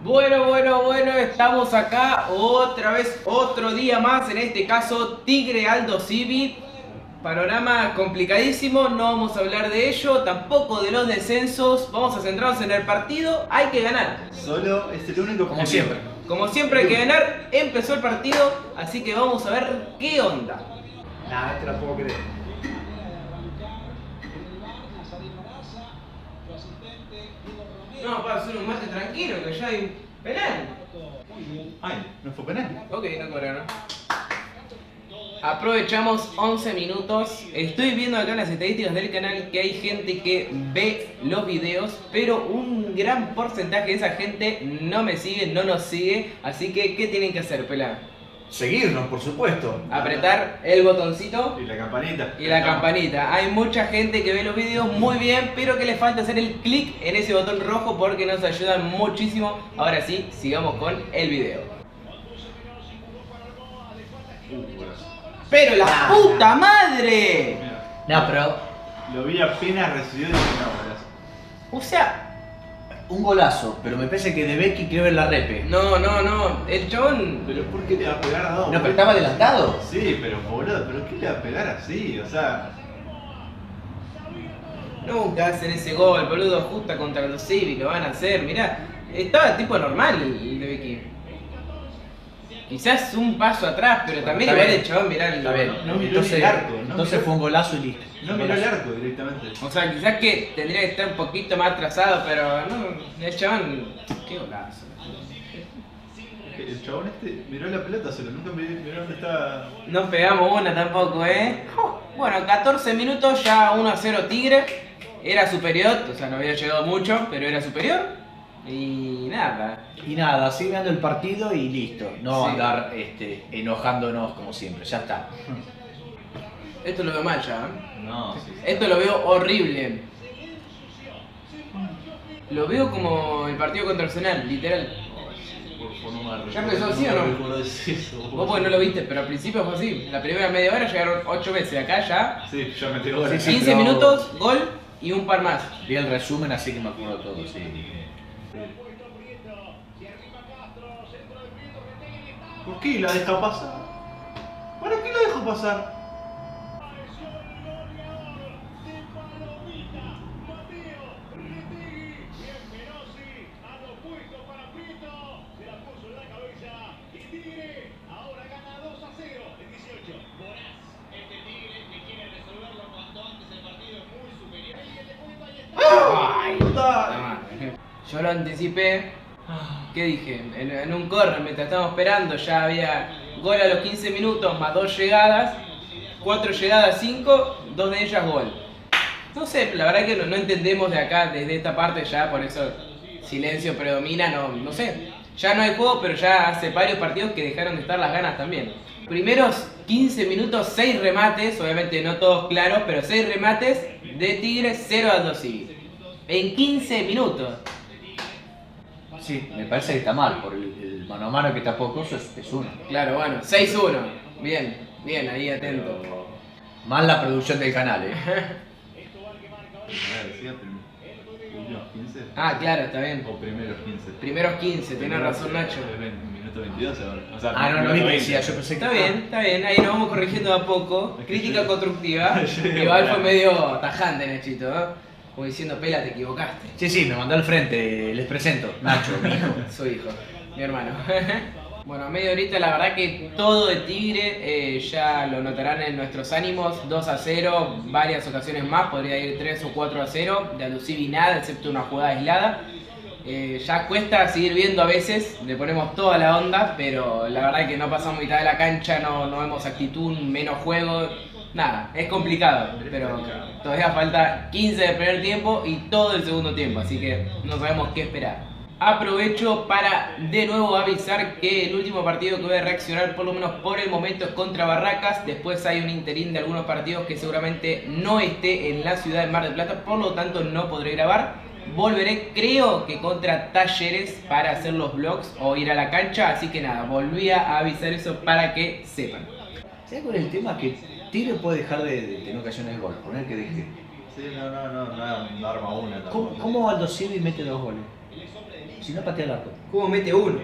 Bueno, estamos acá otra vez, otro día más, en este caso Tigre Aldosivi. Panorama complicadísimo, no vamos a hablar de ello, tampoco de los descensos, vamos a centrarnos en el partido, hay que ganar. Solo es el único, como siempre. Como siempre hay que ganar, empezó el partido, así que vamos a ver qué onda. Nah, te la puedo creer. No, para hacer un mate tranquilo, que ya hay penal. Ay, no fue penal. Ok, no cobraron. Aprovechamos 11 minutos. Estoy viendo acá en las estadísticas del canal que hay gente que ve los videos, pero un gran porcentaje de esa gente no me sigue, no nos sigue. Así que, ¿qué tienen que hacer, Pelá? Seguirnos, por supuesto. Apretar el botoncito. Y la campanita. Y la campanita. Hay mucha gente que ve los videos muy bien, pero que les falta hacer el clic en ese botón rojo porque nos ayudan muchísimo. Ahora sí, sigamos con el video. ¡Pero la puta madre! No, pero... Lo vi apenas recibido y dije, no, golazo. O sea... Un golazo, pero me parece que de Becky quiere ver la repe. No, el chabón... ¿Pero por qué le va a pegar a dos? ¿No, pero estaba adelantado? Sí, pero boludo, ¿pero qué le va a pegar así? O sea... Nunca hacen ese gol, boludo, justa contra los Civi, lo van a hacer, mirá. Estaba tipo normal el de Becky. Quizás un paso atrás, pero también igual el chabón mirá el gol. No miró el arco. Entonces fue un golazo y listo. No miró el arco directamente. O sea, quizás que tendría que estar un poquito más atrasado, pero no, el chabón... Qué golazo. El chabón este miró la pelota solo, nunca miró dónde estaba... No pegamos una tampoco, ¿eh? Bueno, 14 minutos, ya 1-0 Tigre. Era superior, o sea, no había llegado mucho, pero era superior. Y nada, así ganando el partido y listo. No sí. Andar enojándonos como siempre, ya está. Esto lo veo mal ya. No, sí, esto lo veo horrible. Lo veo como el partido contra Arsenal, literal. ¿Ya empezó así o no? Vos porque no lo viste, pero al principio fue así. La primera media hora llegaron 8 veces, acá ya. Sí, ya metí gol. 15 minutos, gol y un par más. Vi el resumen así que me acuerdo todo, sí. ¿Por qué la deja pasar? ¿Para qué la dejo pasar? Yo lo anticipé, ¿qué dije? En un corner, mientras estábamos esperando, ya había gol a los 15 minutos, más 2 llegadas, 4 llegadas, 5, 2 de ellas gol. No sé, la verdad que no entendemos de acá, desde esta parte ya, por eso silencio predomina, no sé. Ya no hay juego, pero ya hace varios partidos que dejaron de estar las ganas también. Primeros 15 minutos, 6 remates, obviamente no todos claros, pero 6 remates de Tigres, 0 a 2 en 15 minutos. Sí, me parece que está mal, por el mano a mano que está poco, eso es uno. Claro, bueno, 6-1. Bien, ahí atento. Pero mal la producción del canal, Ah, claro, está bien. O primeros 15. Primeros 15, tenés razón, Nacho. Minuto 22 ahora. O sea, no me decía, yo pensé que... Está bien, ahí nos vamos corrigiendo de a poco. Crítica constructiva. Igual fue medio tajante, Nachito, ¿eh? Como diciendo, Pela, te equivocaste. Sí, me mandó al frente, les presento. Nacho, mi hijo. Su hijo, mi hermano. Bueno, a media horita la verdad que todo de Tigre, ya lo notarán en nuestros ánimos. 2-0, varias ocasiones más, podría ir 3 o 4-0. De Aldosivi nada, excepto una jugada aislada. Ya cuesta seguir viendo a veces, le ponemos toda la onda, pero la verdad que no pasamos mitad de la cancha, no vemos actitud, menos juego. Nada, es complicado, pero todavía falta 15 del primer tiempo y todo el segundo tiempo, así que no sabemos qué esperar. Aprovecho para de nuevo avisar que el último partido que voy a reaccionar, por lo menos por el momento, es contra Barracas. Después hay un interín de algunos partidos que seguramente no esté en la ciudad de Mar del Plata, por lo tanto no podré grabar. Volveré, creo que contra Talleres, para hacer los vlogs o ir a la cancha, así que nada, volví a avisar eso para que sepan. ¿Sabes cuál es el tema? Que Tigre puede dejar de tener ocasiones de gol, poner que deje Sí, no arma una tampoco. ¿Cómo Aldosivi mete 2 goles? Si no patea el arco. ¿Cómo mete 1?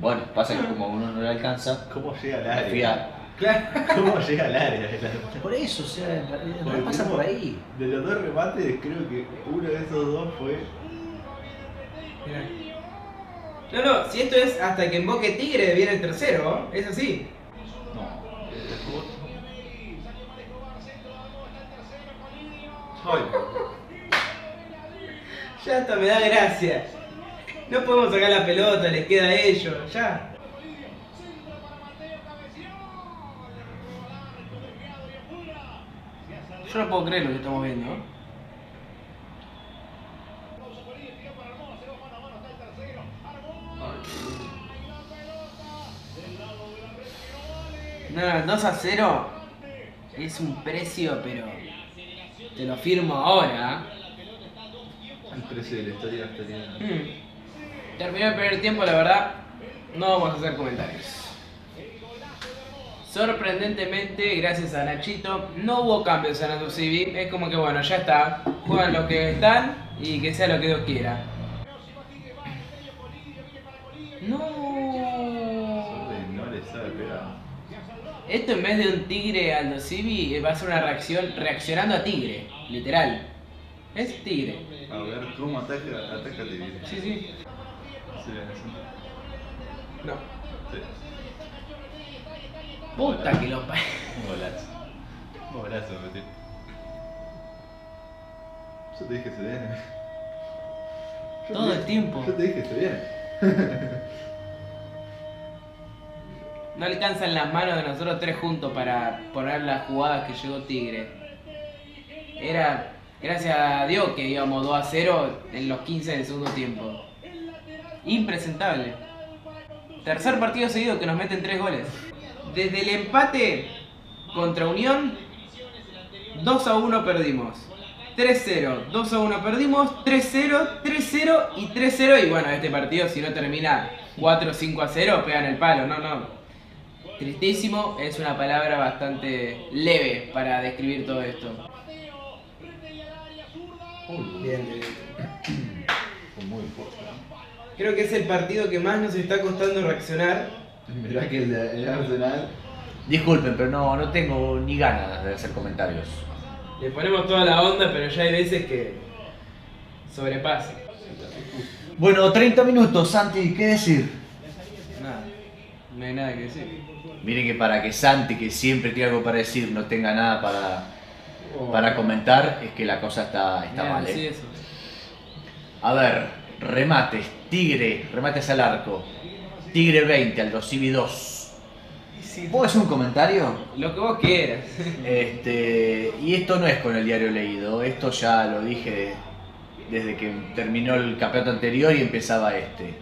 Bueno, pasa que como uno no le alcanza. ¿Cómo llega al área? Claro. ¿Cómo llega al área? Por eso, o sea, pasa por ahí. De los 2 remates, creo que uno de esos 2 fue. Mirá. No, si esto es hasta que emboque Tigre viene el tercero, ¿es así? No. Ya hasta me da gracia. No podemos sacar la pelota, les queda a ellos, ya. Yo no puedo creer lo que estamos viendo, ¿no? No, 2-0 es un precio, pero te lo firmo ahora. El precio de la historia está teniendo. Terminó el primer tiempo, la verdad, no vamos a hacer comentarios. Sorprendentemente, gracias a Nachito, no hubo cambios en Aldosivi. Es como que bueno, ya está, juegan lo que están y que sea lo que Dios quiera. No le sabe pegar. Esto en vez de un Tigre Aldosivi va a ser una reacción reaccionando a Tigre, literal. Es Tigre. A ver cómo ataca Tigre. Sí. No. Sí. Puta que lo parió. Un golazo, tío. Yo te dije que se viene. Todo el tiempo. Yo te dije que se viene. No alcanzan las manos de nosotros 3 juntos para poner las jugadas que llegó Tigre. Era gracias a Dios que íbamos 2-0 en los 15 del segundo tiempo. Impresentable. Tercer partido seguido que nos meten 3 goles. Desde el empate contra Unión, 2-1 perdimos. 3-0, 2-1 perdimos, 3-0, 3-0 y 3-0. Y bueno, este partido si no termina 4-5-0, pegan el palo, no. Tristísimo es una palabra bastante leve para describir todo esto. Bien. Muy fuerte. Creo que es el partido que más nos está costando reaccionar. Mirá que el Arsenal. Disculpen, pero no tengo ni ganas de hacer comentarios. Le ponemos toda la onda, pero ya hay veces que sobrepasa. Bueno, 30 minutos, Santi, ¿qué decir? Nada, no hay nada que decir. Miren que para que Santi, que siempre tiene algo para decir, no tenga nada para comentar, es que la cosa está mal, ¿eh? Sí, eso. A ver, remates, Tigre, remates al arco. Tigre 20, Aldosivi 2. ¿Puedo hacer un comentario? Lo que vos quieras. Y esto no es con el diario leído, esto ya lo dije desde que terminó el campeonato anterior y empezaba este.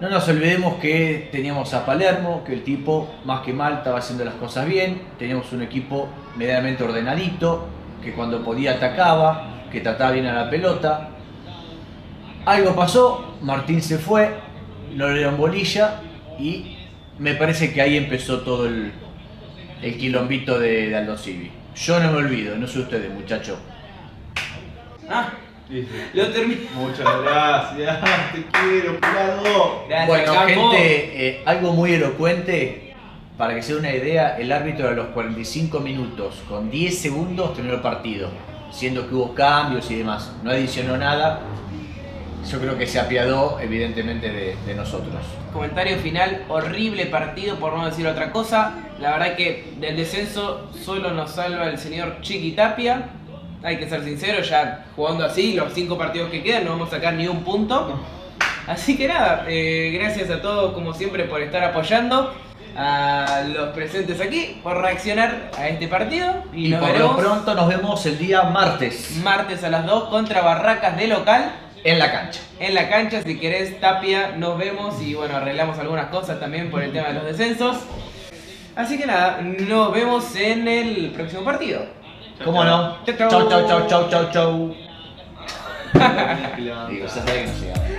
No nos olvidemos que teníamos a Palermo, que el tipo más que mal estaba haciendo las cosas bien. Teníamos un equipo medianamente ordenadito, que cuando podía atacaba, que trataba bien a la pelota. Algo pasó, Martín se fue, no le dieron bolilla y me parece que ahí empezó todo el quilombito de Aldosivi. Yo no me olvido, no sé ustedes, muchachos. Sí. Lo termino. Muchas gracias, te quiero, curado. Bueno, campo. Gente, algo muy elocuente, para que se dé una idea, el árbitro a los 45 minutos, con 10 segundos, terminó el partido, siendo que hubo cambios y demás, no adicionó nada, yo creo que se apiadó evidentemente de nosotros. Comentario final, horrible partido por no decir otra cosa, la verdad que del descenso solo nos salva el señor Chiqui Tapia. Hay que ser sincero, ya jugando así, los 5 partidos que quedan no vamos a sacar ni un punto. Así que nada, gracias a todos como siempre por estar apoyando a los presentes aquí, por reaccionar a este partido. Y por lo pronto nos vemos el día martes. Martes a las 2 contra Barracas de local. En la cancha. En la cancha, si querés Tapia, nos vemos y bueno, arreglamos algunas cosas también por el tema de los descensos. Así que nada, nos vemos en el próximo partido. ¿Cómo no? Chau, chau, chau, chau, chau, chau.